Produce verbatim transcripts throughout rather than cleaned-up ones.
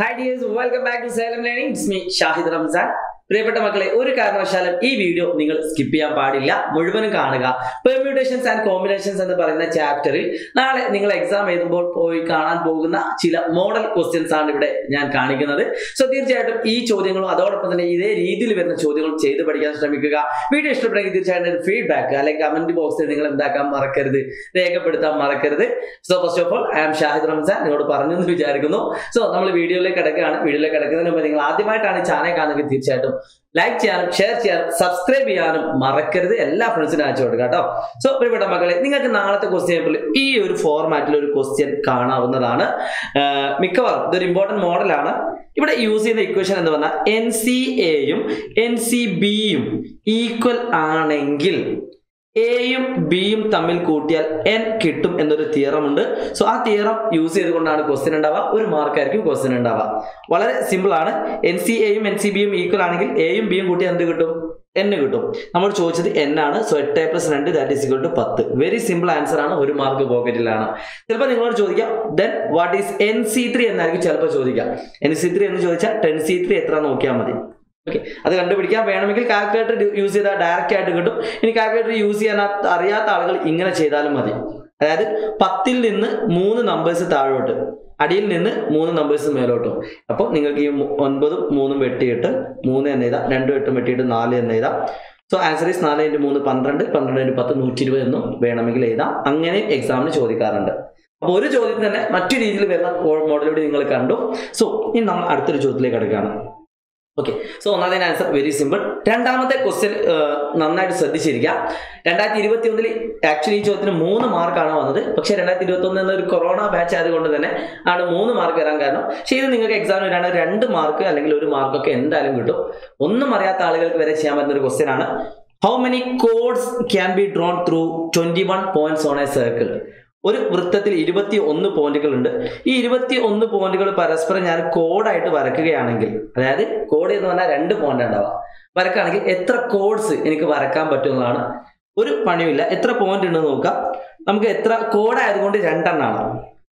Hi dears, welcome back to Salem Learning. It's me, Shahid Ramzan. പ്രിയപ്പെട്ട മക്കളെ ഒരു കാരണവശാലും ഈ വീഡിയോ നിങ്ങൾ സ്കിപ്പ് ചെയ്യാൻ പാടില്ല, മുഴുവനും കാണുക. പെർമ്യൂട്ടേഷൻസ് ആൻഡ് കോമ്പിനേഷൻസ് എന്ന് പറയുന്ന ചാപ്റ്ററിൽ നാളെ നിങ്ങൾ എക്സാം എഴുതുമ്പോൾ പോയി കാണാൻ പോകുന്ന ചില മോഡൽ ക്വസ്റ്റ്യൻസ് ആണ് ഇവിടെ ഞാൻ കാണിക്കുന്നത്. സോ തീർച്ചയായിട്ടും ഈ ചോദ്യങ്ങളും അതോടൊപ്പം തന്നെ ഇതേ രീതിയിൽ വരുന്ന ചോദ്യങ്ങളും ചെയ്ത് പഠിക്കാൻ ശ്രമിക്കുക. വീഡിയോ ഇഷ്ടപ്പെടുമെങ്കിൽ തീർച്ചയായിട്ടും ഫീഡ്ബാക്ക് അല്ലെങ്കിൽ കമന്റ് ബോക്സിൽ നിങ്ങൾ എന്താക്കാൻ മറക്കരുത്, രേഖപ്പെടുത്താൻ മറക്കരുത്. So first of all I am Shahid Ramzan, നിങ്ങളോട് പറഞ്ഞു എന്ന് വിചാരിക്കുന്നു. സോ നമ്മൾ വീഡിയോയിലേക്ക് കിടക്കുകയാണ്. വീഡിയോയിലേക്ക് കിടക്കുന്നതിന് മുമ്പ് നിങ്ങൾ ആദ്യമായിട്ടാണ് ഈ ചാനൽ കാണുന്നത് തീർച്ചയായിട്ടും ലൈക്ക് ചെയ്യാനും ഷെയർ ചെയ്യാനും സബ്സ്ക്രൈബ് ചെയ്യാനും മറക്കരുത്. എല്ലാ ഫ്രണ്ട്സിനും അയച്ചു കൊടുക്കുക കേട്ടോ. സോ പ്രിയപ്പെട്ട മക്കളെ, നിങ്ങൾക്ക് നാളത്തെ ക്വസ്റ്റ്യൻ പേപ്പറിൽ ഈ ഒരു ഫോർമാറ്റിൽ ഒരു ക്വസ്റ്റ്യൻ കാണാവുന്നതാണ്. മിക്കവാറും ഇതൊരു ഇമ്പോർട്ടൻറ്റ് മോഡലാണ്. ഇവിടെ യൂസ് ചെയ്യുന്ന ഇക്വേഷൻ എന്ന് പറഞ്ഞാൽ എൻ സി എയും എൻ സി ബിയും ഈക്വൽ ആണെങ്കിൽ എയും ബിയും തമ്മിൽ കൂട്ടിയാൽ എൻ കിട്ടും എന്നൊരു തിയറം ഉണ്ട്. സോ ആ തിയറം യൂസ് ചെയ്തുകൊണ്ടാണ് ക്വസ്റ്റ്യൻ ഉണ്ടാവുക. ഒരു മാർക്കായിരിക്കും ക്വസ്റ്റ്യൻ ഉണ്ടാവുക. വളരെ സിമ്പിൾ ആണ്. എൻ സി എയും എൻ സി ബിയും ഈക്വൽ ആണെങ്കിൽ എയും ബിയും കൂട്ടിയാൽ എന്ത് കിട്ടും? എന്നെ കിട്ടും. നമ്മൾ ചോദിച്ചത് എന്നാണ്. സോ എട്ട് പ്ലസ് രണ്ട് ദാറ്റ് ഈസ് ഈക്വൽ ടു പത്ത്. വെരി സിമ്പിൾ ആൻസർ ആണ്. ഒരു മാർക്ക് പോക്കറ്റിലാണ്. ചിലപ്പോൾ നിങ്ങളോട് ചോദിക്കാം then what is N C three എന്നായിരിക്കും ചിലപ്പോൾ ചോദിക്കാം. എൻ സി ത്രീ എന്ന് ചോദിച്ചാൽ ടെൻ സി ത്രീ എത്ര നോക്കിയാൽ മതി. ഓക്കെ, അത് കണ്ടുപിടിക്കാൻ വേണമെങ്കിൽ കാൽക്കുലേറ്റർ യൂസ് ചെയ്താൽ ഡയറക്റ്റ് ആയിട്ട് കിട്ടും. ഇനി കാൽക്കുലേറ്റർ യൂസ് ചെയ്യാൻ അറിയാത്ത ആളുകൾ ഇങ്ങനെ ചെയ്താലും മതി. അതായത് പത്തിൽ നിന്ന് മൂന്ന് നമ്പേഴ്സ് താഴോട്ട്, അടിയിൽ നിന്ന് മൂന്ന് നമ്പേഴ്സ് മേലോട്ടും. അപ്പോൾ നിങ്ങൾക്ക് ഈ ഒൻപതും മൂന്നും വെട്ടിയിട്ട് മൂന്ന് എന്ന് എഴുതാം, രണ്ടും എട്ടും വെട്ടിയിട്ട് നാല് എന്ന് എഴുതാം. സോ ആൻസർ ഈസ് നാല് ഇൻറ്റു മൂന്ന് പന്ത്രണ്ട്, പന്ത്രണ്ട് ഇൻറ്റു പത്ത് നൂറ്റി ഇരുപത് എന്നും വേണമെങ്കിൽ എഴുതാം. അങ്ങനെ എക്സാമിന് ചോദിക്കാറുണ്ട്. അപ്പോൾ ഒരു ചോദ്യം തന്നെ മറ്റു രീതിയിൽ വരുന്ന മോഡലിലൂടെ നിങ്ങൾ കണ്ടു. സോ ഇനി നമ്മൾ അടുത്തൊരു ചോദ്യത്തിലേക്ക് കിടക്കുകയാണ്. ഓക്കെ, സോ ഒന്നാമതിന് ആൻസർ വെരി സിമ്പിൾ. രണ്ടാമത്തെ ക്വസ്റ്റ്യൻ നന്നായിട്ട് ശ്രദ്ധിച്ചിരിക്കുക. രണ്ടായിരത്തി ഇരുപത്തി ഒന്നിൽ ആക്ച്വലി ഈ ചോദ്യത്തിന് മൂന്ന് മാർക്കാണ് വന്നത്. പക്ഷേ രണ്ടായിരത്തി ഇരുപത്തി ഒന്നിൽ ഒരു കൊറോണ ബാച്ച് ആയതുകൊണ്ട് തന്നെ ആണ് മൂന്ന് മാർക്ക് വരാൻ കാരണം. പക്ഷേ ഇത് നിങ്ങൾക്ക് എക്സാം വരാണെങ്കിൽ രണ്ട് മാർക്ക് അല്ലെങ്കിൽ ഒരു മാർക്കൊക്കെ എന്തായാലും കിട്ടും. ഒന്നും അറിയാത്ത ആളുകൾക്ക് വരെ ചെയ്യാൻ പറ്റുന്ന ഒരു ക്വസ്റ്റ്യൻ ആണ്. How many chords can be drawn through twenty one points on a circle? ഒരു വൃത്തത്തിൽ ഇരുപത്തി ഒന്ന് പോയിന്റുകൾ ഉണ്ട്. ഈ ഇരുപത്തി ഒന്ന് പോയിന്റുകൾ പരസ്പരം ഞാൻ കോഡായിട്ട് വരക്കുകയാണെങ്കിൽ, അതായത് കോഡ് എന്ന് പറഞ്ഞാൽ രണ്ട് പോയിന്റ് ഉണ്ടാവുക, വരക്കുകയാണെങ്കിൽ എത്ര കോഡ്സ് എനിക്ക് വരക്കാൻ പറ്റുന്നതാണ്. ഒരു പണിയുമില്ല, എത്ര പോയിന്റ് ഉണ്ടെന്ന് നോക്കാം. നമുക്ക് എത്ര കോഡായതുകൊണ്ട് രണ്ടെണ്ണാണ്.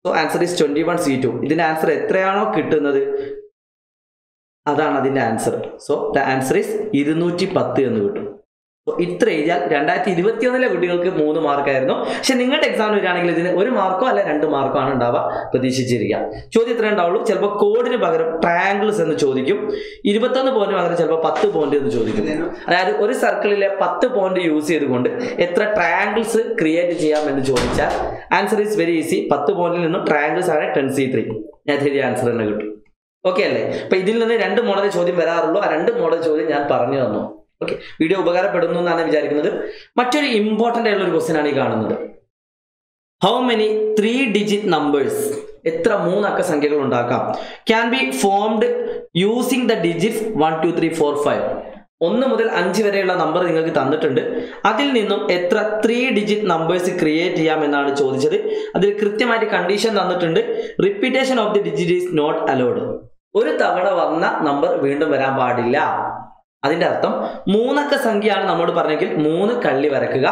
So answer is twenty one C two. ഇതിന്റെ ആൻസർ എത്രയാണോ കിട്ടുന്നത് അതാണ് അതിന്റെ answer. So the answer is ഇരുന്നൂറ്റി പത്ത് എന്ന് കിട്ടും. ഇത്ര എഴുതിയാൽ രണ്ടായിരത്തി ഇരുപത്തി ഒന്നിലെ കുട്ടികൾക്ക് മൂന്ന് മാർക്കായിരുന്നു. പക്ഷെ നിങ്ങളുടെ എക്സാം വരികയാണെങ്കിൽ ഇതിന് ഒരു മാർക്കോ അല്ല രണ്ട് മാർക്കോ ആണ് ഉണ്ടാവുക. പ്രതീക്ഷിച്ചിരിക്കുക. ചോദ്യം ഇത്രേ ഉണ്ടാവുള്ളൂ. ചിലപ്പോൾ കോഡിന് പകരം ട്രയാങ്കിൾസ് എന്ന് ചോദിക്കും. ഇരുപത്തൊന്ന് പോയിന്റ് പകരം ചിലപ്പോൾ പത്ത് പോയിന്റ് എന്ന് ചോദിക്കും. അതായത് ഒരു സർക്കിളിലെ പത്ത് പോയിന്റ് യൂസ് ചെയ്തുകൊണ്ട് എത്ര ട്രയാങ്കിൾസ് ക്രിയേറ്റ് ചെയ്യാം എന്ന് ചോദിച്ചാൽ ആൻസർ ഈസ് വെരി ഈസി. പത്ത് പോയിന്റിൽ നിന്നും ട്രയാങ്കിൾസ് ആണ് ടെൻ സി ത്രീ. ഞാൻ ശരി ആൻസർ തന്നെ കിട്ടും. ഓക്കെ അല്ലേ? അപ്പൊ ഇതിൽ നിന്ന് രണ്ട് മോഡൽ ചോദ്യം വരാറുള്ളൂ. ആ രണ്ട് മോഡൽ ചോദ്യം ഞാൻ പറഞ്ഞു തന്നു. ഓക്കെ, വീഡിയോ ഉപകാരപ്പെടുന്നു എന്നാണ് വിചാരിക്കുന്നത്. മറ്റൊരു ഇമ്പോർട്ടൻ്റ് ആയിട്ടുള്ള ഒരു ക്വസ്റ്റ്യൻ ആണ് ഈ കാണുന്നത്. How many three digit numbers, എത്ര മൂന്നക്ക സംഖ്യകൾ ഉണ്ടാക്കാം, can be formed using the digits one two three four five? ഒന്ന് മുതൽ അഞ്ച് വരെയുള്ള നമ്പർ നിങ്ങൾക്ക് തന്നിട്ടുണ്ട്. അതിൽ നിന്നും എത്ര ത്രീ ഡിജിറ്റ് നമ്പേഴ്സ് ക്രിയേറ്റ് ചെയ്യാം എന്നാണ് ചോദിച്ചത്. അതിൽ കൃത്യമായിട്ട് കണ്ടീഷൻ തന്നിട്ടുണ്ട്. Repetition of the digit is not allowed. ഒരു തവണ വന്ന നമ്പർ വീണ്ടും വരാൻ പാടില്ല. അതിന്റെ അർത്ഥം മൂന്നക്ക സംഖ്യയാണ് നമ്മോട് പറഞ്ഞെങ്കിൽ മൂന്ന് കള്ളി വരക്കുക.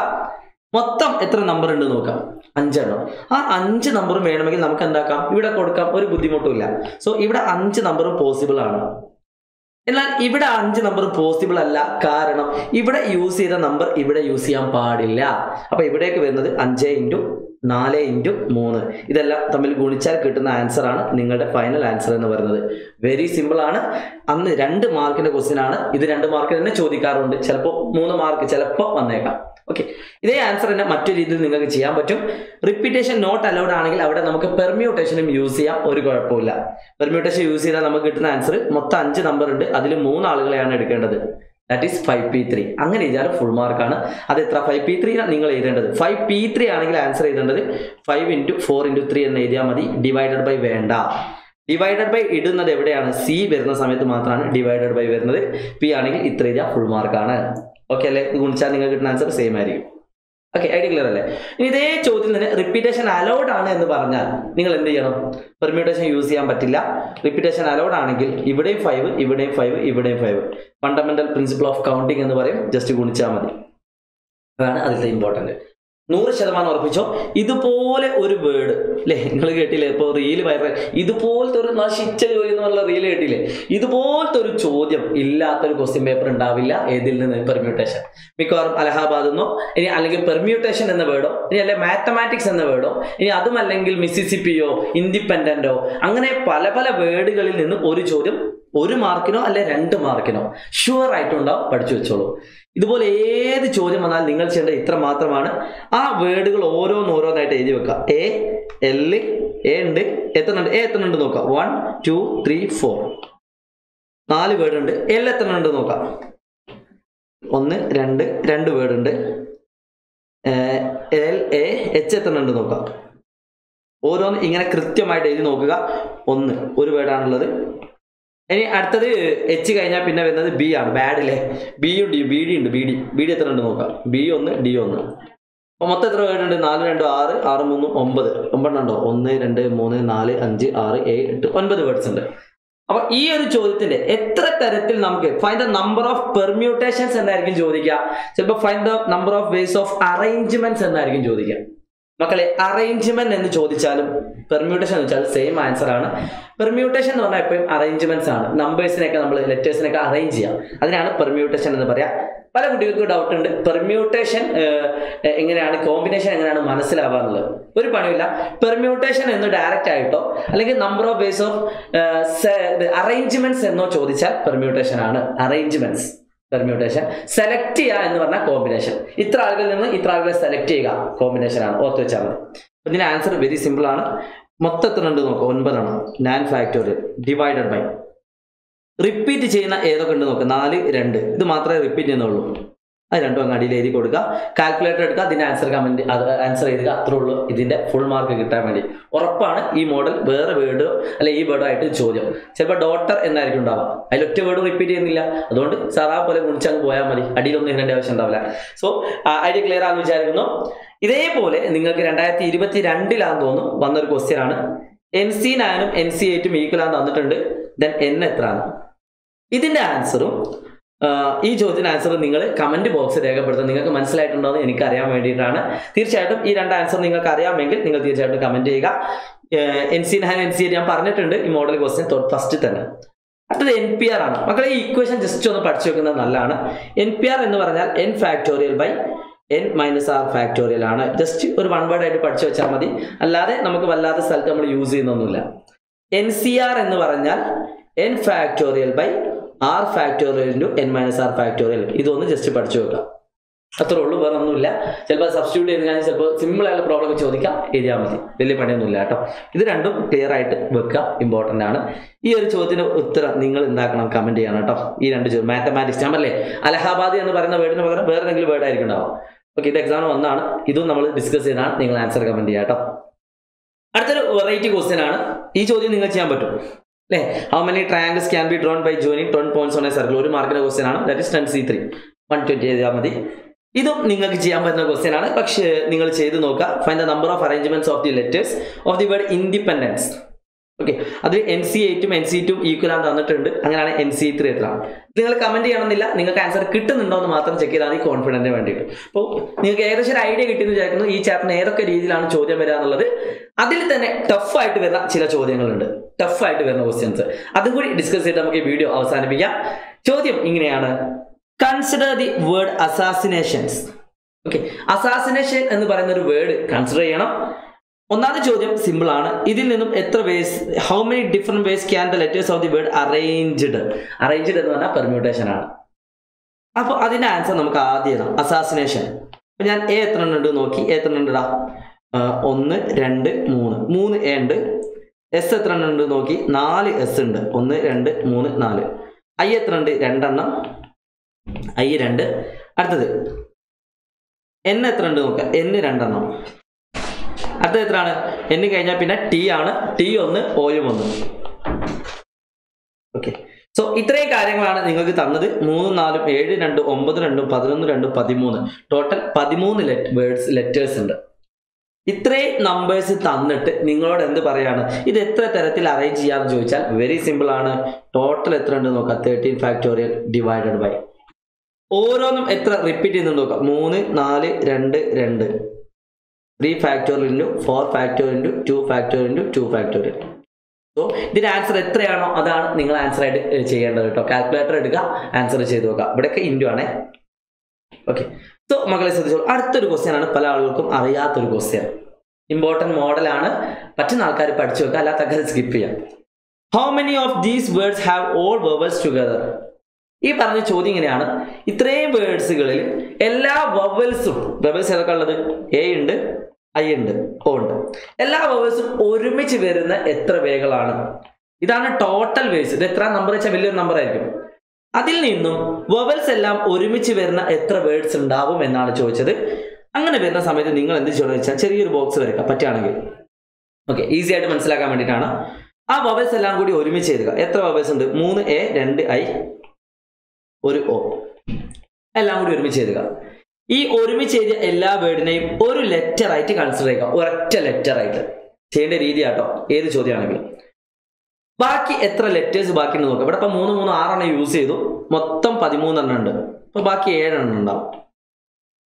മൊത്തം എത്ര നമ്പർ ഉണ്ട് നോക്കാം, അഞ്ചെണ്ണം. ആ അഞ്ച് നമ്പറും വേണമെങ്കിൽ നമുക്ക് എന്താക്കാം, ഇവിടെ കൊടുക്കാം. ഒരു ബുദ്ധിമുട്ടുമില്ല. സോ ഇവിടെ അഞ്ച് നമ്പറും പോസിബിൾ ആണ്. എന്നാൽ ഇവിടെ അഞ്ച് നമ്പർ പോസിബിൾ അല്ല. കാരണം ഇവിടെ യൂസ് ചെയ്ത നമ്പർ ഇവിടെ യൂസ് ചെയ്യാൻ പാടില്ല. അപ്പൊ ഇവിടേക്ക് വരുന്നത് അഞ്ച് ഇൻറ്റു നാല് ഇൻറ്റു മൂന്ന്, ഇതെല്ലാം തമ്മിൽ ഗുണിച്ചാൽ കിട്ടുന്ന ആൻസർ ആണ് നിങ്ങളുടെ ഫൈനൽ ആൻസർ എന്ന് പറയുന്നത്. വെരി സിമ്പിൾ ആണ്. അന്ന് രണ്ട് മാർക്കിന്റെ ക്വസ്റ്റ്യൻ ആണ് ഇത്. രണ്ട് മാർക്ക് തന്നെ ചോദിക്കാറുണ്ട്. ചിലപ്പോൾ മൂന്ന് മാർക്ക് ചിലപ്പോൾ വന്നേക്കാം. ഓക്കെ, ഇതേ ആൻസർ തന്നെ മറ്റൊരു രീതിയിൽ നിങ്ങൾക്ക് ചെയ്യാൻ പറ്റും. റിപ്പീറ്റേഷൻ നോട്ട് അലൗഡ് ആണെങ്കിൽ അവിടെ നമുക്ക് പെർമ്യൂട്ടേഷനും യൂസ് ചെയ്യാം, ഒരു കുഴപ്പമില്ല. പെർമ്യൂട്ടേഷൻ യൂസ് ചെയ്താൽ നമുക്ക് കിട്ടുന്ന ആൻസർ മൊത്തം അഞ്ച് നമ്പർ ഉണ്ട്. അതിൽ മൂന്ന് ആളുകളെയാണ് എടുക്കേണ്ടത്. That is five P three. അങ്ങനെ എഴുതിയാൽ ഫുൾ മാർക്കാണ്. അത് എത്ര? ഫൈവ് പി ത്രീ നിങ്ങൾ എഴുതേണ്ടത്. ഫൈവ് പി ത്രീ ആണെങ്കിൽ ആൻസർ എഴുതേണ്ടത് five into four into three എന്ന് എഴുതിയാൽ മതി. ഡിവൈഡഡ് ബൈ വേണ്ട. ഡിവൈഡഡ് ബൈ ഇടുന്നത് എവിടെയാണ്? സി വരുന്ന സമയത്ത് മാത്രമാണ് ഡിവൈഡഡ് ബൈ വരുന്നത്. പി ആണെങ്കിൽ ഇത്ര എഴുതിയാൽ ഫുൾ മാർക്കാണ്. ഓക്കെ അല്ലേ? ഇത് ഗുണിച്ചാൽ നിങ്ങൾക്ക് കിട്ടുന്ന ആൻസർ സെയിം ആയിരിക്കും. ഓക്കെ, ഐഡിയ ക്ലിയർ അല്ലേ? ഇനി ഇതേ ചോദ്യം തന്നെ റിപ്പീറ്റേഷൻ അലൗഡ് ആണ് എന്ന് പറഞ്ഞാൽ നിങ്ങൾ എന്ത് ചെയ്യണം? പെർമ്യൂട്ടേഷൻ യൂസ് ചെയ്യാൻ പറ്റില്ല. റിപ്പീറ്റേഷൻ അലൗഡ് ആണെങ്കിൽ ഇവിടെയും ഫൈവ്, ഇവിടെയും ഫൈവ്, ഇവിടെയും five. Fundamental principle of counting എന്ന് പറയും. ജസ്റ്റ് ഗുണിച്ചാൽ മതി. അതാണ് അതിലത്തെ ഇമ്പോർട്ടൻറ്റ്. നൂറ് ശതമാനം ഉറപ്പിച്ചോ ഇതുപോലെ ഒരു വേർഡ് അല്ലേ നിങ്ങൾ കേട്ടില്ലേ ഇപ്പോൾ റീൽ വൈറൽ ഇതുപോലത്തെ ഒരു നശിച്ച ജോലി എന്നുള്ള റീൽ കേട്ടില്ലേ ഇതുപോലത്തെ ഒരു ചോദ്യം ഇല്ലാത്തൊരു ക്വസ്റ്റ്യൻ പേപ്പർ ഉണ്ടാവില്ല ഏതിൽ നിന്ന് പെർമ്യൂട്ടേഷൻ മിക്കവാറും അലഹാബാദ് എന്നോ ഇനി അല്ലെങ്കിൽ പെർമ്യൂട്ടേഷൻ എന്ന വേർഡോ ഇനി അല്ലെങ്കിൽ മാത്തമാറ്റിക്സ് എന്ന വേർഡോ ഇനി അതും അല്ലെങ്കിൽ മിസിസിപ്പിയോ ഇൻഡിപെൻഡൻറ്റോ അങ്ങനെ പല പല വേർഡുകളിൽ നിന്ന് ഒരു ചോദ്യം ഒരു മാർക്കിനോ അല്ലെ രണ്ട് മാർക്കിനോ ഷുവർ ആയിട്ടുണ്ടാവും പഠിച്ചു വെച്ചോളൂ ഇതുപോലെ ഏത് ചോദ്യം വന്നാൽ നിങ്ങൾ ചെയ്യേണ്ട ഇത്ര മാത്രമാണ് ആ വേർഡുകൾ ഓരോന്നോരോന്നായിട്ട് എഴുതി വെക്കുക എ എൽ എ ഉണ്ട് എത്രണ്ട് എ എത്രണ്ട് നോക്കാം വൺ ടു ത്രീ ഫോർ നാല് വേർഡ് ഉണ്ട് എൽ എത്രണ്ട് നോക്കാം ഒന്ന് രണ്ട് രണ്ട് വേർഡ് ഉണ്ട് എൽ എ എച്ച് എത്രണ്ട് നോക്കാം ഓരോന്ന് ഇങ്ങനെ കൃത്യമായിട്ട് എഴുതി നോക്കുക ഒന്ന് ഒരു വേർഡാണുള്ളത് ഇനി അടുത്തത് എച്ച് കഴിഞ്ഞാൽ പിന്നെ വരുന്നത് ബി ആണ് ബാഡിലെ ബിയും ഡി ബി ഡി ഉണ്ട് ബി ഡി ബി ഡി എത്ര ഉണ്ട് നോക്കാം ബി ഒന്ന് ഡി ഒന്ന് അപ്പോൾ മൊത്തം എത്ര വേർഡ് ഉണ്ട് നാല് രണ്ട് ആറ് ആറ് മൂന്ന് ഒമ്പത് ഒമ്പതെണ്ണോ ഒന്ന് രണ്ട് മൂന്ന് നാല് അഞ്ച് ആറ് ഏഴ് എട്ട് ഒൻപത് വേർഡ്സ് ഉണ്ട് അപ്പോൾ ഈ ഒരു ചോദ്യത്തിന്റെ എത്ര തരത്തിൽ നമുക്ക് find the number of permutations എന്നായിരിക്കും ചോദിക്കുക ചിലപ്പോൾ find the number of ways of arrangements എന്നായിരിക്കും ചോദിക്കുക മക്കളെ അറേഞ്ച്മെന്റ് എന്ന് ചോദിച്ചാലും പെർമ്യൂട്ടേഷൻ എന്ന് വെച്ചാൽ സെയിം ആൻസർ ആണ് പെർമ്യൂട്ടേഷൻ എന്ന് പറഞ്ഞാൽ എപ്പോഴും അറേഞ്ച്മെന്റ്സ് ആണ് നമ്പേഴ്സിനെയൊക്കെ നമ്മൾ ലെറ്റേഴ്സിനൊക്കെ അറേഞ്ച് ചെയ്യാം അതിനാണ് പെർമ്യൂട്ടേഷൻ എന്ന് പറയാം പല കുട്ടികൾക്ക് ഡൗട്ട് ഉണ്ട് പെർമ്യൂട്ടേഷൻ എങ്ങനെയാണ് കോമ്പിനേഷൻ എങ്ങനെയാണ് മനസ്സിലാവാറുള്ളത് ഒരു പണിയില്ല പെർമ്യൂട്ടേഷൻ എന്ന് ഡയറക്റ്റ് ആയിട്ടോ അല്ലെങ്കിൽ number of ways of arrangements എന്നോ ചോദിച്ചാൽ പെർമ്യൂട്ടേഷൻ ആണ് അറേഞ്ച്മെന്റ്സ് പെർമ്യൂട്ടേഷൻ സെലക്ട് ചെയ്യുക എന്ന് പറഞ്ഞാൽ കോമ്പിനേഷൻ ഇത്ര ആളുകളിൽ നിന്ന് ഇത്ര ആളുകളെ സെലക്ട് ചെയ്യുക കോമ്പിനേഷൻ ആണ് ഓർത്ത് വെച്ചാൽ മതി ഇതിന്റെ ആൻസർ വെരി സിമ്പിൾ ആണ് മൊത്തത്തിൽ ഉണ്ട് നോക്കുക ഒൻപതാണ് nine factorial divided by repeat ചെയ്യുന്ന ഏതൊക്കെ ഉണ്ട് നോക്കുക നാല് രണ്ട് ഇത് മാത്രമേ റിപ്പീറ്റ് ചെയ്യുന്നുള്ളൂ അത് രണ്ടും അങ്ങ് അടിയിൽ എഴുതി കൊടുക്കുക കാൽക്കുലേറ്റർ എടുക്കുക അതിന്റെ ആൻസർ കമന്റ് ആൻസർ ചെയ്തുക അത്രേ ഉള്ളൂ ഇതിന്റെ ഫുൾ മാർക്ക് കിട്ടാൻ വേണ്ടി ഉറപ്പാണ് ഈ മോഡൽ വേറെ വേർഡോ അല്ലെ ഈ വേർഡോ ആയിട്ട് ചോദ്യം ചിലപ്പോൾ ഡോട്ടർ എന്നായിരിക്കും ഉണ്ടാവുക അതിലൊറ്റ വേർഡ് റിപ്പീറ്റ് ചെയ്യുന്നില്ല അതുകൊണ്ട് സാറാ പോലെ കുടിച്ചങ്ങ് പോയാൽ മതി അടിയിലൊന്നും ഇതിന്റെ ആവശ്യം ഉണ്ടാവില്ല സോ ഐഡിയ ക്ലിയർ ആണെന്ന് വിചാരിക്കുന്നു ഇതേപോലെ നിങ്ങൾക്ക് രണ്ടായിരത്തി ഇരുപത്തി രണ്ടിലാന്ന് തോന്നുന്നു വന്നൊരു ക്വസ്റ്റ്യൻ ആണ് എൻ സി നയനും എൻ സി എയ്റ്റും ഈക്വലാന്ന് തന്നിട്ടുണ്ട് ദെൻ എൻ എത്രയാണ് ഇതിന്റെ ആൻസറും ഈ ചോദ്യത്തിന് ആൻസർ നിങ്ങൾ കമന്റ് ബോക്സിൽ രേഖപ്പെടുത്തുക നിങ്ങൾക്ക് മനസ്സിലായിട്ടുണ്ടോ എന്ന് എനിക്ക് അറിയാൻ വേണ്ടിയിട്ടാണ് തീർച്ചയായിട്ടും ഈ രണ്ട് ആൻസർ നിങ്ങൾക്ക് അറിയാമെങ്കിൽ നിങ്ങൾ തീർച്ചയായിട്ടും കമന്റ് ചെയ്യുക N C nine N C ഞാൻ പറഞ്ഞിട്ടുണ്ട് ഈ മോഡൽ ക്വസ്റ്റ്യൻ ഫസ്റ്റ് തന്നെ അടുത്തത് എൻ പി ആർ ആണ് മക്കളെ ഈ ഇക്വേഷൻ ജസ്റ്റ് ഒന്ന് പഠിച്ചു വെക്കുന്നത് നല്ലതാണ് എൻ പി ആർ എന്ന് പറഞ്ഞാൽ N factorial by N minus R factorial ആണ് ജസ്റ്റ് ഒരു വൺ വേർഡ് ആയിട്ട് പഠിച്ചു വെച്ചാൽ മതി അല്ലാതെ നമുക്ക് വല്ലാത്ത സ്ഥലത്ത് നമ്മൾ യൂസ് ചെയ്യുന്നൊന്നുമില്ല എൻ സി ആർ എന്ന് പറഞ്ഞാൽ N factorial by R factorial into N minus R factorial ഇതൊന്ന് ജസ്റ്റ് പഠിച്ചു വെക്കാം അത്രേ ഉള്ളൂ വേറെ ഒന്നുമില്ല ചിലപ്പോൾ സബ്സ്റ്റിറ്റ്യൂട്ട് ചെയ്താൽ ചിലപ്പോൾ സിമ്പിൾ ആയിട്ടുള്ള പ്രോബ്ലം ചോദിക്കാം എഴുതിയാൽ മതി വലിയ പണിയൊന്നുമില്ല കേട്ടോ ഇത് രണ്ടും ക്ലിയർ ആയിട്ട് വെക്കുക ഇമ്പോർട്ടൻ്റ് ആണ് ഈ ഒരു ചോദ്യത്തിന് ഉത്തരം നിങ്ങൾ എന്താക്കണം കമന്റ് ചെയ്യണം കേട്ടോ ഈ രണ്ട് ചോദ്യം മാത്തമാറ്റിക്സ് ഞാൻ അല്ലേ അലഹാബാദ് എന്ന് പറയുന്ന വേർഡിന് പകരം വേറെ എന്തെങ്കിലും വേർഡ് ആയിരിക്കും ഉണ്ടാവും ഓക്കെ ഇത് എക്സാം ഒന്നാണ് ഇതും നമ്മൾ ഡിസ്കസ് ചെയ്താണ് നിങ്ങൾ ആൻസർ കമന്റ് ചെയ്യാം കേട്ടോ അടുത്തൊരു വെറൈറ്റി ക്വസ്റ്റ്യൻ ആണ് ഈ ചോദ്യം നിങ്ങൾ ചെയ്യാൻ പറ്റും അല്ലേ how many triangles can be drawn by joining ten points on a circle ഒരു മാർക്കിന്റെ ക്വസ്റ്റ്യൻ ആണ് that is ten C three one twenty ചെയ്താൽ മതി ഇതും നിങ്ങൾക്ക് ചെയ്യാൻ പറ്റുന്ന ക്വസ്റ്റ്യൻ ആണ് പക്ഷേ നിങ്ങൾ ചെയ്ത് നോക്കുക find the number of arrangements of the letters of the word independence okay അത് എൻ സി എയ്റ്റും എൻ സി ടും ഈക്വൽ ആണ് തന്നിട്ടുണ്ട് അങ്ങനെയാണ് എൻ സി ത്രീ എത്ര നിങ്ങൾ കമന്റ് ചെയ്യണമെന്നില്ല നിങ്ങൾക്ക് ആൻസർ കിട്ടുന്നുണ്ടോ എന്ന് മാത്രം ചെക്ക് ചെയ്താൽ ഈ കോൺഫിഡൻറ്റിന് വേണ്ടിയിട്ട് അപ്പോൾ നിങ്ങൾക്ക് ഏകദേശം ഒരു ഐഡിയ കിട്ടിയെന്ന് വിചാരിക്കുന്നു ഈ ചാപ്റ്ററിന് ഏതൊക്കെ രീതിയിലാണ് ചോദ്യം വരിക എന്നുള്ളത് അതിൽ തന്നെ ടഫായിട്ട് വരുന്ന ചില ചോദ്യങ്ങളുണ്ട് ടഫായിട്ട് വരുന്ന ക്വസ്റ്റ്യൻസ് അതും കൂടി ഡിസ്കസ് ചെയ്ത് നമുക്ക് ഈ വീഡിയോ അവസാനിപ്പിക്കാം ചോദ്യം ഇങ്ങനെയാണ് consider the word assassinations okay assassination എന്ന് പറയുന്ന ഒരു വേർഡ് കൺസിഡർ ചെയ്യണം ഒന്നാമത്തെ ചോദ്യം സിമ്പിൾ ആണ് ഇതിൽ നിന്നും എത്ര ways how many different ways can the letters of the word arranged arranged എന്ന് പറഞ്ഞാൽ പെർമ്യൂട്ടേഷൻ ആണ് അപ്പോൾ അതിന്റെ ആൻസർ നമുക്ക് ആദ്യം ഇടാം അസാസിനേഷൻ അപ്പൊ ഞാൻ എ എത്ര ഉണ്ട് നോക്കി എ എത്ര ഉണ്ട് ഇടാം ഒന്ന് രണ്ട് മൂന്ന് മൂന്ന് എ ഉണ്ട് എസ് എത്ര ഉണ്ട് നോക്കി നാല് എസ് ഉണ്ട് ഒന്ന് രണ്ട് മൂന്ന് നാല് ഐ എത്ര ഉണ്ട് രണ്ടെണ്ണം ഐ രണ്ട് അടുത്തത് എൻ എത്ര ഉണ്ട് നോക്കാം എന്ന് രണ്ടെണ്ണം അടുത്തത് എത്രയാണ് എന്ന് കഴിഞ്ഞാൽ പിന്നെ ടി ആണ് ടി ഒന്ന് ഓയും ഒന്ന് ഓക്കെ സോ ഇത്രയും കാര്യങ്ങളാണ് നിങ്ങൾക്ക് തന്നത് മൂന്നും നാലും ഏഴ് രണ്ട് ഒമ്പത് രണ്ടും പതിനൊന്ന് രണ്ടും പതിമൂന്ന് ടോട്ടൽ പതിമൂന്ന് ലെറ്റ് വേർഡ്സ് ലെറ്റേഴ്സ് ഉണ്ട് ഇത്രയും നമ്പേഴ്സ് തന്നിട്ട് നിങ്ങളോട് എന്ത് പറയാണ് ഇത് എത്ര തരത്തിൽ അറേഞ്ച് ചെയ്യാമെന്ന് ചോദിച്ചാൽ വെരി സിമ്പിൾ ആണ് ടോട്ടൽ എത്ര ഉണ്ട് നോക്കാം തേർട്ടീൻ ഫാക്ടോറിയൽ ഡിവൈഡഡ് ബൈ ഓരോന്നും എത്ര റിപ്പീറ്റ് ചെയ്യുന്നുണ്ട് നോക്കാം മൂന്ന് നാല് രണ്ട് രണ്ട് three factorial into four factorial into two factorial into two factorial. So, the answer is three. That is the answer. Calculator is the answer. But it is India. Okay. So, the question is question. Important model is skip. How many of these words have all vowels together? This is the question. Words all vowels. Vowels are A, I end. Owned. All vowels ഒരുമിച്ച് വരുന്ന എത്ര വേകളാണ്? ഇതാണ് total vase. ഇത് എത്ര number വെച്ചാൽ വലിയൊരു number ആയിരിക്കും. അതിൽ നിന്നും vowels എല്ലാം ഒരുമിച്ച് വരുന്ന എത്ര വേർഡ്സ് ഉണ്ടാവും എന്നാണ് ചോദിച്ചത്. അങ്ങനെ വരുന്ന സമയത്ത് നിങ്ങൾ എന്ത് ചെയ്യണം വെച്ചാൽ ചെറിയൊരു ബോക്സ് വരയ്ക്കുക പറ്റാണെങ്കിൽ. ഓക്കേ, ഈസി ആയിട്ട് മനസ്സിലാക്കാൻ വേണ്ടിയിട്ടാണ്. ആ vowels എല്ലാം കൂടി ഒരുമിച്ച് എഴുതുക. എത്ര vowels ഉണ്ട്? three A, two I, one O. എല്ലാം കൂടി ഒരുമിച്ച് എഴുതുക. This is the word name. One letter right consider. One letter right. Change the reading. This is the word. The letters are the same. But three, three, six use the thirteen.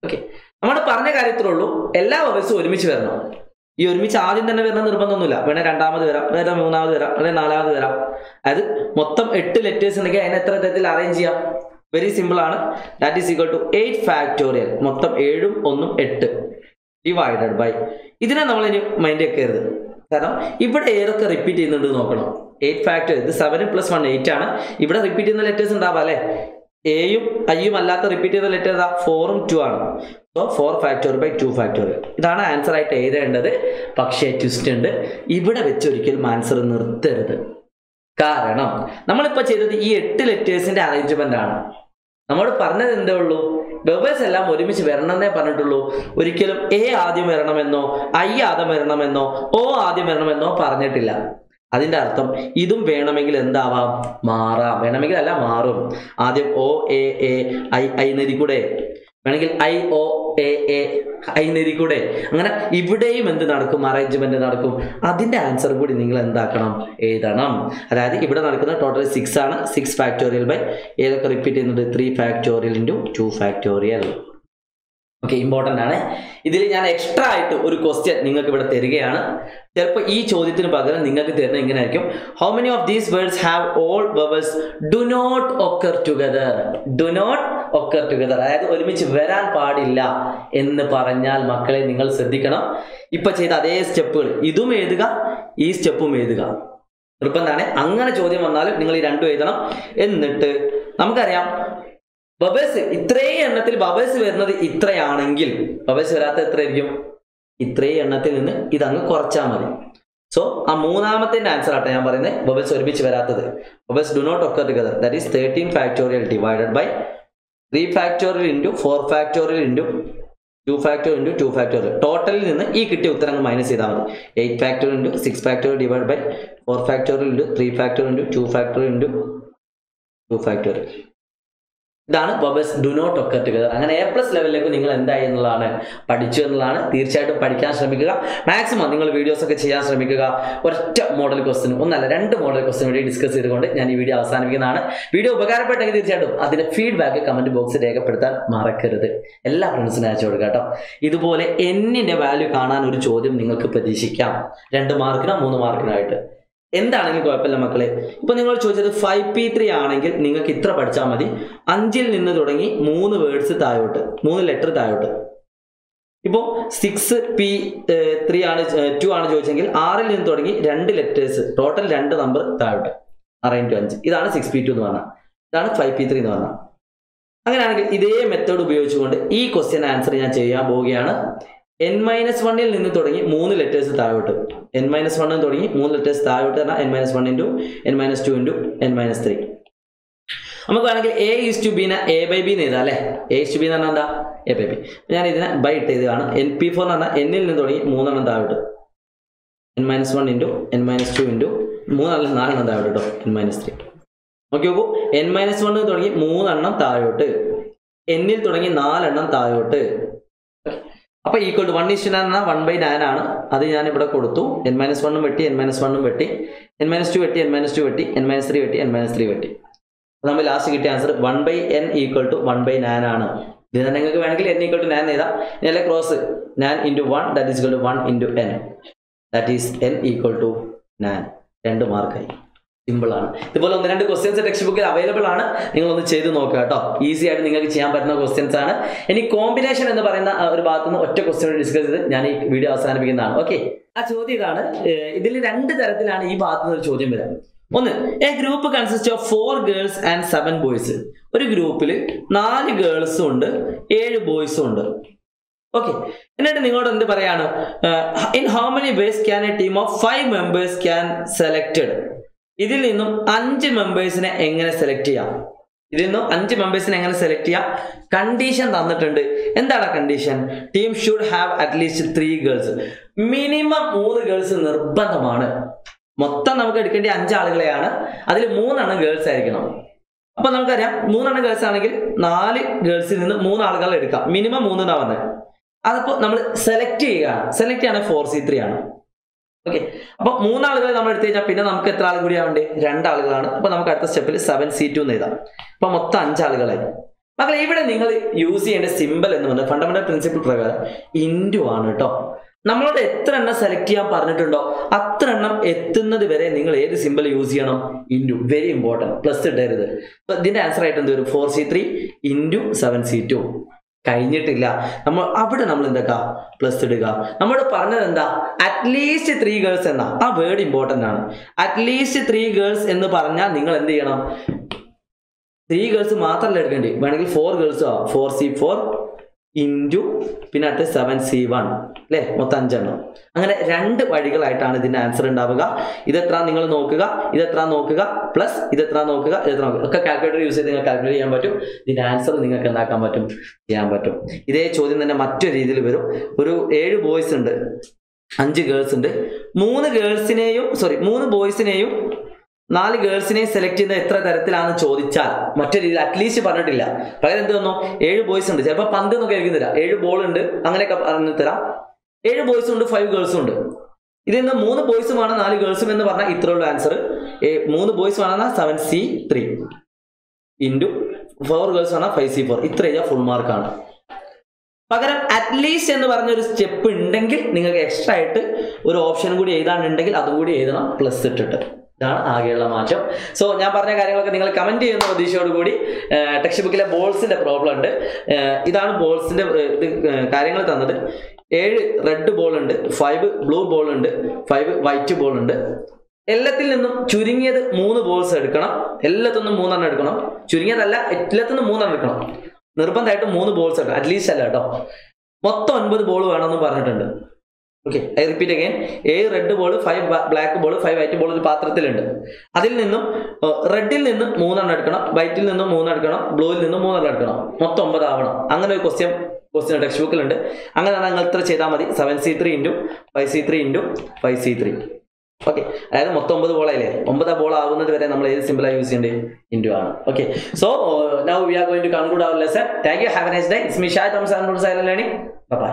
Okay. We have to do this. We have to do this. We have to do this. We have to do this. Very simple. That is equal to eight factorial. Mottham seven, one, eight divided by. This is the mind. Now, let's repeat eight factorial. seven plus one, eight. Now, repeat the letters. A, I, I, repeat the letters. four, two. So, four factorial by two factorial. This is the answer. Right here. Pakshe twist. This is the answer. Because we have to do this letters arrangement. We have to do this. We have to do this. We have to do this. We have to do this. We have to do this. We have to do this. We have to do I O A A I Nirikude. Angana Ibuday Mendanakum arrangement Nanakum. Adin the answer good in England Dakanam Edanam. Rather Ibudanakana total six ana six factorial by Elaka repeat into three factorial into two factorial. Okay, important ana. Idil an extra to Uri question Ningakabata Terigana. Therefore, each Oditin Bagan Ningakanakum. How many of these words have all vowels do not occur together? Do not occur together. That is, one which varan part illa. In the paranjal makkale ningal sadikanam. Ippa cheyda adhe step idum eduga ee step um eduga nirbandhane angana chodyam vannal ningal ee rendu edanam ennittu namakariyam bubbles ithre ennathil bubbles varunathu ithre aanengil bubbles varatha ithre irikkum ithre ennathil ninnu idanga korcha madi. So a moonamate answer at yamarine bubbles orbichu varathathu bubbles do not occur together. That is thirteen factorial divided by three factorial into four factorial into two factorial into two factorial. Total is minus eight factorial into six factorial divided by four factorial into three factorial into two factorial into two factorial. That's bubbles do not occur together. A plus level you can learn. Maximum videos or model question. Model question discuss video. Video feedback comment box. value in the Anakapalamakle, Punango chose the five P three Anangil, Ninga Kitra Pachamadi, Anjil in the Dodangi, moon words diota, moon letter diota. Ipo six P three and two Anajangil, R L in Dodangi, Rand letters, total Rand number diota. Arrange Idana six P two Dana, Dana five P three Dana. Angan Ide method of Biochund, E question answering a Chaya Bogiana. n minus one in the three letters diota. n minus one in the three letters diota, n minus one into n minus two into n minus three. A is to be na A by B. A is to be na nanda A by B. N P four n in the three diota. n minus one into n minus two into three n minus three. Okay, n minus one in the three diota. N in the three diota. Equal to one is one by nine. That is n minus one n minus one n minus two n minus two n minus three n minus three. Last answer one by n equal to one by nine. ഇതാണ് നിങ്ങൾക്ക് വേണമെങ്കിൽ n equal to nine എഴുതാം. ഇതിലെ cross nine into one that is equal to one into n that is n equal to nine. രണ്ട് മാർക്കായി. Simple ആണ്. ഇതുപോലെ ഒന്ന് രണ്ട് ക്വസ്റ്റ്യൻസ് ടെക്സ്റ്റ് ബുക്കിൽ അവൈലബിൾ ആണ്, നിങ്ങളൊന്ന് ചെയ്ത് നോക്കുക കേട്ടോ. ഈസി ആയിട്ട് നിങ്ങൾക്ക് ചെയ്യാൻ പറ്റുന്ന ക്വസ്റ്റ്യൻസ് ആണ്. ഇനി കോമ്പിനേഷൻ എന്ന് പറയുന്ന ഒരു ഭാഗത്ത് നിന്ന് ഒറ്റ ക്വസ്റ്റ്യൻ ഡിസ്കസ് ചെയ്ത് ഞാൻ ഈ വീഡിയോ അവസാനിപ്പിക്കുന്നതാണ്. ഓക്കെ, ആ ചോദ്യം ഇതാണ്. ഇതിൽ രണ്ട് തരത്തിലാണ് ഈ ഭാഗത്ത് നിന്ന് ഒരു ചോദ്യം വരുന്നത്. ഒന്ന്, a group consist of four girls and seven boys. ഒരു ഗ്രൂപ്പിൽ നാല് ഗേൾസും ഉണ്ട് ഏഴ് ബോയ്സും ഉണ്ട്. ഓക്കെ, എന്നിട്ട് നിങ്ങളോട് എന്ത് പറയാണ്? In how many ways can a team of five members can selected? ഇതിൽ നിന്നും അഞ്ച് മെമ്പേഴ്സിനെ എങ്ങനെ സെലക്ട് ചെയ്യാം? ഇതിൽ നിന്നും അഞ്ച് മെമ്പേഴ്സിനെ എങ്ങനെ സെലക്ട് ചെയ്യാം? കണ്ടീഷൻ തന്നിട്ടുണ്ട്. എന്താണ് condition? Team should have at least three girls. Minimum മൂന്ന് ഗേൾസ് നിർബന്ധമാണ്. മൊത്തം നമുക്ക് എടുക്കേണ്ട അഞ്ചാളുകളെയാണ്, അതിൽ മൂന്നെണ്ണം ഗേൾസ് ആയിരിക്കണം. അപ്പൊ നമുക്കറിയാം മൂന്നെണ്ണം ഗേൾസ് ആണെങ്കിൽ നാല് ഗേൾസിൽ നിന്ന് മൂന്നാളുകൾ എടുക്കാം. മിനിമം മൂന്നെന്നാ പറഞ്ഞത്. അതപ്പോൾ നമ്മൾ സെലക്ട് ചെയ്യുകയാണ്. സെലക്ട് ചെയ്യാണ് ഫോർ സി ത്രീ ആണ്. ഓക്കെ, അപ്പൊ മൂന്നാളുകൾ നമ്മൾ എടുത്തു കഴിഞ്ഞാൽ പിന്നെ നമുക്ക് എത്ര ആളുകൾ കൂടി ആവണ്ടേ? രണ്ടാളുകളാണ്. അപ്പൊ നമുക്ക് അടുത്ത സ്റ്റെപ്പിൽ സെവൻ സി ടു എന്ന് എഴുതാം. അപ്പൊ മൊത്തം അഞ്ചാളുകളായി. മക്കളെ, ഇവിടെ നിങ്ങൾ യൂസ് ചെയ്യേണ്ട സിമ്പിൾ എന്ന് പറഞ്ഞാൽ ഫണ്ടമെന്റൽ പ്രിൻസിപ്പിൾ പ്രകാരം ഇൻഡു ആണ് കേട്ടോ. നമ്മളോട് എത്ര എണ്ണം സെലക്ട് ചെയ്യാൻ പറഞ്ഞിട്ടുണ്ടോ അത്ര എണ്ണം എത്തുന്നത് വരെ നിങ്ങൾ ഏത് സിമ്പിൾ യൂസ് ചെയ്യണം? ഇൻഡു. വെരി ഇമ്പോർട്ടൻറ്റ്, പ്ലസ് ഇടരുത്. അപ്പൊ ഇതിന്റെ ആൻസർ ആയിട്ട് എന്ത് വരും? Four C three into seven C two. കഴിഞ്ഞിട്ടില്ല നമ്മൾ അവിടെ നമ്മൾ എന്താക്കാം? പ്ലസ് ഇടുക. നമ്മളോട് പറഞ്ഞത് എന്താ? അറ്റ്ലീസ്റ്റ് ത്രീ ഗേൾസ് എന്നാ. ആ വേർഡ് ഇമ്പോർട്ടൻ്റ് ആണ്. അറ്റ്ലീസ്റ്റ് ത്രീ ഗേൾസ് എന്ന് പറഞ്ഞാൽ നിങ്ങൾ എന്ത് ചെയ്യണം? ത്രീ ഗേൾസ് മാത്രമല്ല എടുക്കേണ്ടി, വേണമെങ്കിൽ ഫോർ ഗേൾസോ ഫോർ സി ഫോർ ഇൻറ്റു പിന്നെ അടുത്ത് സെവൻ സി വൺ അല്ലേ, മൊത്തം അഞ്ചെണ്ണം. അങ്ങനെ രണ്ട് വഴികളായിട്ടാണ് ഇതിൻ്റെ ആൻസർ ഉണ്ടാവുക. ഇതെത്ര നിങ്ങൾ നോക്കുക, ഇതെത്ര നോക്കുക, പ്ലസ് ഇതെത്ര നോക്കുക, ഇതെത്ര നോക്കുക. ഒക്കെ കാൽക്കുലേറ്റർ യൂസ് ചെയ്ത് നിങ്ങൾ കാൽക്കുലേറ്റ് ചെയ്യാൻ പറ്റും. ഇതിൻ്റെ ആൻസർ നിങ്ങൾക്ക് എന്താക്കാൻ പറ്റും? ചെയ്യാൻ പറ്റും. ഇതേ ചോദ്യം തന്നെ മറ്റൊരു രീതിയിൽ വരും. ഒരു ഏഴ് ബോയ്സ് ഉണ്ട്, അഞ്ച് ഗേൾസ് ഉണ്ട്. മൂന്ന് ഗേൾസിനെയും സോറി മൂന്ന് ബോയ്സിനെയും നാല് ഗേൾസിനെ സെലക്ട് ചെയ്യുന്നത് എത്ര തരത്തിലാണെന്ന് ചോദിച്ചാൽ മറ്റൊരു രീതിയിൽ അറ്റ്ലീസ്റ്റ് പറഞ്ഞിട്ടില്ല. പകരം എന്ത് തന്നോ? ഏഴ് ബോയ്സ് ഉണ്ട്, ചിലപ്പോൾ പന്ത് എന്നൊക്കെ എഴുതി തരാം, ഏഴ് ബോൾ ഉണ്ട്, അങ്ങനെയൊക്കെ പറഞ്ഞു തരാം. ഏഴ് ബോയ്സും ഉണ്ട് ഫൈവ് ഗേൾസും ഉണ്ട്. ഇതിൽ നിന്ന് മൂന്ന് ബോയ്സുമാണ് നാല് ഗേൾസും എന്ന് പറഞ്ഞാൽ ഇത്രയുള്ള ആൻസർ. മൂന്ന് ബോയ്സ് വേണമെന്നാൽ seven C three into four girls വേണം ഫൈവ് സി ഫോർ. ഇത്ര എഴുതിയാൽ ഫുൾ മാർക്കാണ്. പകരം അറ്റ്ലീസ്റ്റ് എന്ന് പറഞ്ഞൊരു സ്റ്റെപ്പ് ഉണ്ടെങ്കിൽ നിങ്ങൾക്ക് എക്സ്ട്രാ ആയിട്ട് ഒരു ഓപ്ഷൻ കൂടി എഴുതാനുണ്ടെങ്കിൽ അതും കൂടി എഴുതണം പ്ലസ് ഇട്ടിട്ട്. ഇതാണ് ആകെയുള്ള മാറ്റം. സോ ഞാൻ പറഞ്ഞ കാര്യങ്ങളൊക്കെ നിങ്ങൾ കമൻറ്റ് ചെയ്യുന്ന പ്രതീക്ഷയോട് കൂടി. ടെക്സ്റ്റ് ബുക്കിലെ ബോൾസിൻ്റെ പ്രോബ്ലം ഉണ്ട്. ഇതാണ് ബോൾസിൻ്റെ ഇത് കാര്യങ്ങൾ തന്നത്. ഏഴ് റെഡ് ബോൾ ഉണ്ട്, ഫൈവ് ബ്ലൂ ബോൾ ഉണ്ട്, ഫൈവ് വൈറ്റ് ബോൾ ഉണ്ട്. എല്ലാത്തിൽ നിന്നും ചുരുങ്ങിയത് മൂന്ന് ബോൾസ് എടുക്കണം. എല്ലാത്തിൽ നിന്നും മൂന്നെണ്ണം എടുക്കണം. ചുരുങ്ങിയതല്ല, എല്ലാത്തിൽ നിന്നും മൂന്നെണ്ണം എടുക്കണം. നിർബന്ധമായിട്ടും മൂന്ന് ബോൾസ് എടുക്കണം, അറ്റ്ലീസ്റ്റ് അല്ല കേട്ടോ. മൊത്തം ഒൻപത് ബോൾ വേണമെന്ന് പറഞ്ഞിട്ടുണ്ട്. Okay, I repeat again. ഏഴ് red ball, five black ball, five white ball ഒരു പാത്രത്തിലുണ്ട്. അതിൽ നിന്നും റെഡിൽ നിന്നും മൂന്നെണ്ണം എടുക്കണം, വൈറ്റിൽ നിന്നും മൂന്നെടുക്കണം, ബ്ലൂവിൽ നിന്നും മൂന്നെണ്ണം എടുക്കണം. മൊത്തം ഒമ്പത് ആവണം. അങ്ങനെ ഒരു ക്വസ്റ്റ്യൻ ക്വസ്റ്റ്യൻ ടെക്സ്റ്റ് ബുക്കിലുണ്ട്. അങ്ങനെ നിങ്ങൾ ഇത്ര ചെയ്താൽ മതി. Seven C three into five C three into five C three. Okay, അതായത് മൊത്തം ഒമ്പത് ബോളായില്ലേ? ഒമ്പതാ ബോൾ ആവുന്നത് വരെ നമ്മൾ ഏത് സിമ്പിളായി യൂസ് ചെയ്യേണ്ടത്? ഇൻഡു ആണ്. Okay, so now we are going to conclude our lesson. Thank you, have a nice day. It's me Shahid Ramzan from silent learning. Bye by.